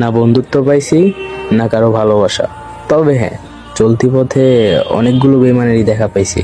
না বন্ধুত্ব পাইছি না কারো ভালোবাসা, তবে হ্যাঁ চলতি পথে অনেকগুলো বেইমানেরই দেখা পাইছি।